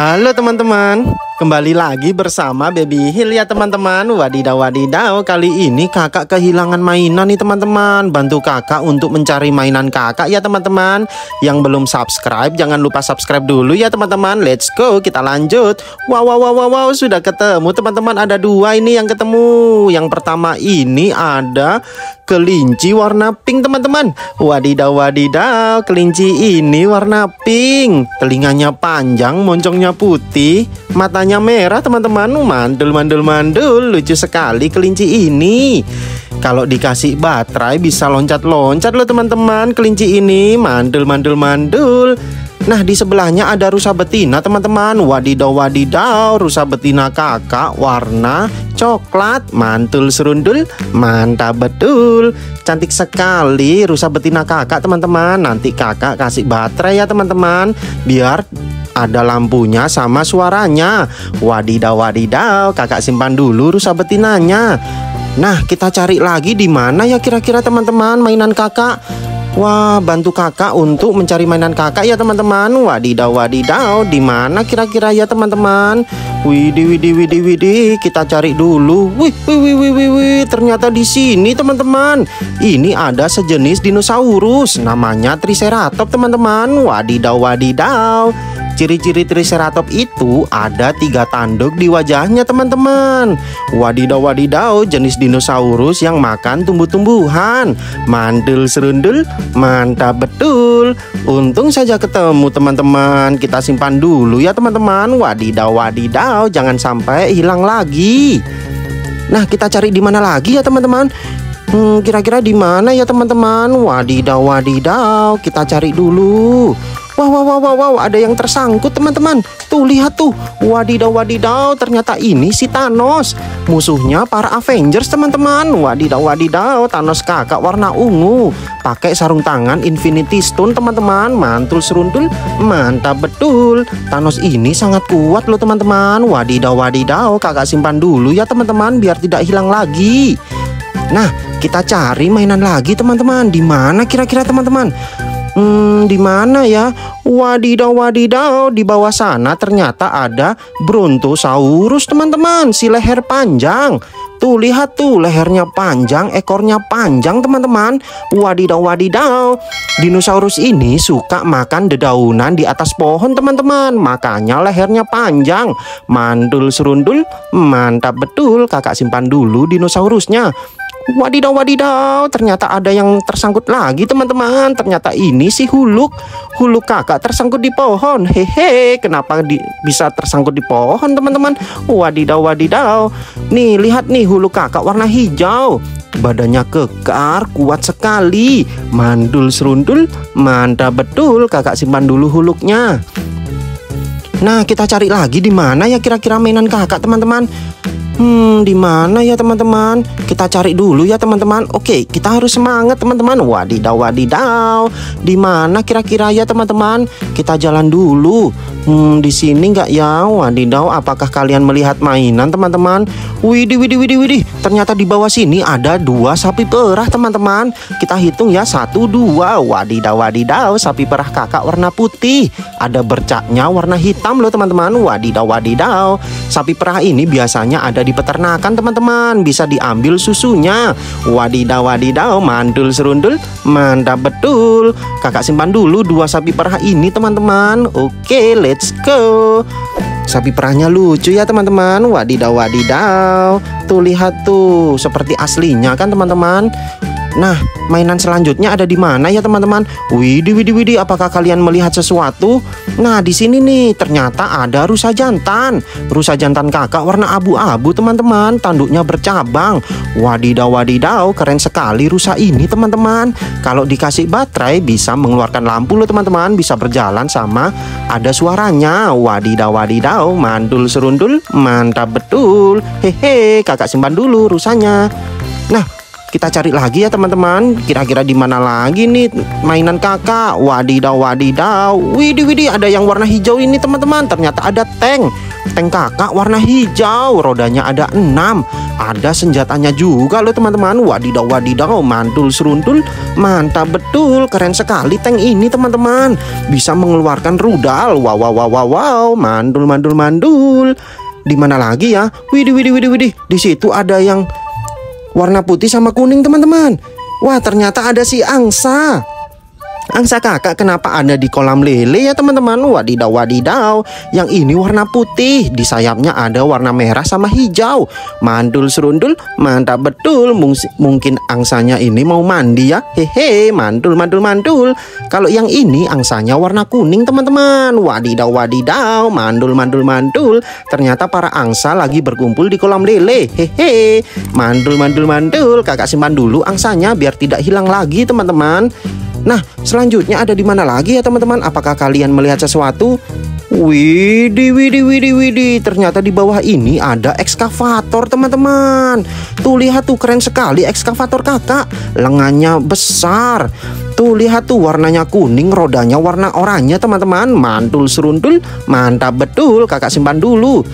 Halo teman-teman, kembali lagi bersama Baby Hill ya teman-teman. Wadidaw wadidaw, kali ini kakak kehilangan mainan nih teman-teman. Bantu kakak untuk mencari mainan kakak ya teman-teman. Yang belum subscribe, jangan lupa subscribe dulu ya teman-teman. Let's go, kita lanjut. Wow wow wow wow, sudah ketemu teman-teman. Ada dua ini yang ketemu. Yang pertama ini ada kelinci warna pink teman-teman. Wadidaw wadidaw, kelinci ini warna pink. Telinganya panjang, moncong putih, matanya merah teman-teman. Mandul mandul mandul, lucu sekali kelinci ini. Kalau dikasih baterai bisa loncat-loncat loh teman-teman kelinci ini. Mandul mandul mandul. Nah, di sebelahnya ada rusa betina teman-teman. Wadidaw wadidaw, rusa betina kakak warna coklat. Mantul serundul, mantap betul. Cantik sekali rusa betina kakak teman-teman. Nanti kakak kasih baterai ya teman-teman, biar ada lampunya sama suaranya. Wadidaw wadidaw, kakak simpan dulu rusa betinanya. Nah, kita cari lagi di mana ya kira-kira teman-teman mainan kakak. Wah, bantu kakak untuk mencari mainan kakak ya teman-teman. Wadidaw wadidaw, di mana kira-kira ya teman-teman? Widih widih widih widih, kita cari dulu. Wih wih wih wih wih, ternyata di sini teman-teman. Ini ada sejenis dinosaurus, namanya triceratops teman-teman. Wadidaw wadidaw. Ciri-ciri triceratops itu ada tiga tanduk di wajahnya teman-teman. Wadidaw wadidaw, jenis dinosaurus yang makan tumbuh-tumbuhan. Mandul serundul, mantap betul. Untung saja ketemu teman-teman. Kita simpan dulu ya teman-teman. Wadidaw wadidaw, jangan sampai hilang lagi. Nah, kita cari di mana lagi ya teman-teman? Kira-kira di mana ya teman-teman? Wadidaw wadidaw, kita cari dulu. Wow, wow, wow, wow, wow, ada yang tersangkut teman-teman. Tuh, lihat tuh. Wadidaw, wadidaw, ternyata ini si Thanos. Musuhnya para Avengers teman-teman. Wadidaw, wadidaw, Thanos kakak warna ungu. Pakai sarung tangan Infinity Stone teman-teman. Mantul serundul, mantap betul. Thanos ini sangat kuat loh teman-teman. Wadidaw, wadidaw, kakak simpan dulu ya teman-teman, biar tidak hilang lagi. Nah, kita cari mainan lagi teman-teman. Di mana kira-kira teman-teman? Di mana ya? Wadidaw wadidaw, di bawah sana ternyata ada brontosaurus teman-teman, si leher panjang. Tuh, lihat tuh, lehernya panjang, ekornya panjang teman-teman. Wadidaw wadidaw, dinosaurus ini suka makan dedaunan di atas pohon teman-teman, makanya lehernya panjang. Mandul serundul, mantap betul. Kakak simpan dulu dinosaurusnya. Wadidaw wadidaw, ternyata ada yang tersangkut lagi teman-teman. Ternyata ini si Huluk. Huluk kakak tersangkut di pohon. Hehe, kenapa bisa tersangkut di pohon teman-teman? Wadidaw wadidaw. Nih, lihat nih, Huluk kakak warna hijau. Badannya kekar, kuat sekali. Mandul serundul, mantap betul. Kakak simpan dulu huluknya. Nah, kita cari lagi di mana ya kira-kira mainan kakak teman-teman? Di mana ya teman-teman? Kita cari dulu ya teman-teman. Oke, kita harus semangat teman-teman. Wadidaw wadidaw, di mana kira-kira ya teman-teman? Kita jalan dulu. Di sini nggak ya? Wadidaw, apakah kalian melihat mainan teman-teman? Widih widih widih widih, ternyata di bawah sini ada dua sapi perah teman-teman. Kita hitung ya, 1, 2. Wadidaw wadidaw, sapi perah kakak warna putih. Ada bercaknya warna hitam loh teman-teman. Wadidaw wadidaw, sapi perah ini biasanya ada di peternakan teman-teman, bisa diambil susunya. Wadidaw wadidaw, mandul serundul, mantap betul. Kakak simpan dulu dua sapi perah ini teman-teman. Oke, let's go. Sapi perahnya lucu ya teman-teman. Wadidaw wadidaw, tuh lihat tuh, seperti aslinya kan teman-teman. Nah, mainan selanjutnya ada di mana ya teman-teman? Widih widih widih, apakah kalian melihat sesuatu? Nah, di sini nih ternyata ada rusa jantan. Rusa jantan kakak warna abu-abu teman-teman, tanduknya bercabang. Wadidaw wadidaw, keren sekali rusa ini teman-teman. Kalau dikasih baterai bisa mengeluarkan lampu loh teman-teman, bisa berjalan sama ada suaranya. Wadidaw wadidaw, mandul serundul, mantap betul. Hehe, kakak simpan dulu rusanya. Nah, Kita cari lagi ya teman-teman. Kira-kira di mana lagi nih mainan kakak? Wadidaw, wadidaw. Widih, ada yang warna hijau ini teman-teman. Ternyata ada tank. Tank kakak warna hijau. Rodanya ada 6. Ada senjatanya juga loh teman-teman. Wadidaw, wadidaw. Mantul seruntul. Mantap betul. Keren sekali tank ini teman-teman. Bisa mengeluarkan rudal. Wow, wow, wow, wow, wow. Mandul, mandul, mandul. Di mana lagi ya? Widih. Di situ ada yang warna putih sama kuning teman-teman. Wah, ternyata ada si angsa. Angsa kakak kenapa ada di kolam lele ya teman-teman? Wadidaw, wadidaw. Yang ini warna putih. Di sayapnya ada warna merah sama hijau. Mandul serundul. Mantap betul. Mungkin angsanya ini mau mandi ya. Hehe. Mandul, mandul, mandul. Kalau yang ini angsanya warna kuning teman-teman. Wadidaw, wadidaw. Mandul, mandul, mandul. Ternyata para angsa lagi berkumpul di kolam lele. Hehe. Mandul, mandul, mandul. Kakak simpan dulu angsanya biar tidak hilang lagi teman-teman. Nah, selanjutnya ada di mana lagi ya teman-teman? Apakah kalian melihat sesuatu? Widih. Ternyata di bawah ini ada ekskavator teman-teman. Tuh lihat tuh, keren sekali ekskavator kakak. Lengannya besar. Tuh lihat tuh, warnanya kuning, rodanya warna oranye teman-teman. Mantul seruntul. Mantap betul. Kakak simpan dulu.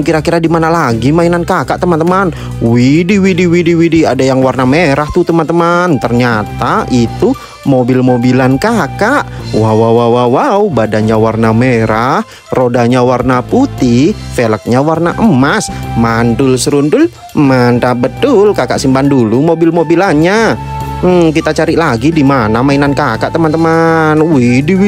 Kira-kira di mana lagi mainan kakak teman-teman? Widih. Ada yang warna merah tuh teman-teman. Ternyata itu mobil-mobilan kakak. Wow. Badannya warna merah, rodanya warna putih, velgnya warna emas. Mandul serundul. Mantap betul. Kakak simpan dulu mobil-mobilannya. Kita cari lagi di mana mainan kakak teman-teman. Widih.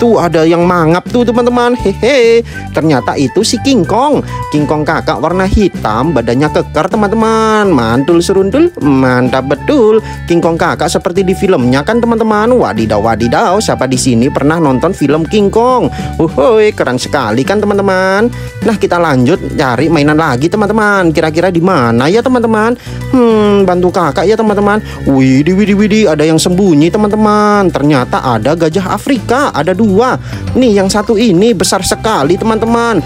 Tuh ada yang mangap tuh teman-teman. Hehe. Ternyata itu si King Kong. King Kong kakak warna hitam, badannya kekar teman-teman. Mantul serundul. Mantap betul. King Kong kakak seperti di filmnya kan teman-teman. Wadidaw, wadidaw. Siapa di sini pernah nonton film King Kong? Uhuy, keren sekali kan teman-teman. Nah, kita lanjut cari mainan lagi teman-teman. Kira-kira di mana ya teman-teman? Bantu kakak ya teman-teman. Widih, ada yang sembunyi teman-teman. Ternyata ada gajah Afrika. Ada 2. Nih yang satu ini besar sekali teman-teman.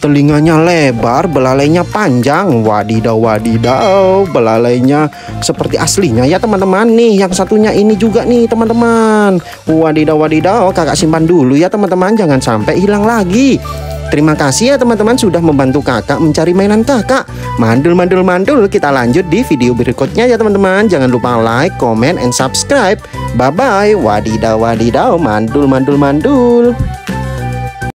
Telinganya lebar, belalainya panjang. Wadidaw, wadidaw. Belalainya seperti aslinya ya teman-teman. Nih yang satunya ini juga nih teman-teman. Wadidaw, wadidaw. Kakak simpan dulu ya teman-teman. Jangan sampai hilang lagi. Terima kasih ya teman-teman sudah membantu kakak mencari mainan kakak. Mandul, mandul, mandul. Kita lanjut di video berikutnya ya teman-teman. Jangan lupa like, comment, and subscribe. Bye-bye. Wadidaw, wadidaw. Mandul, mandul, mandul.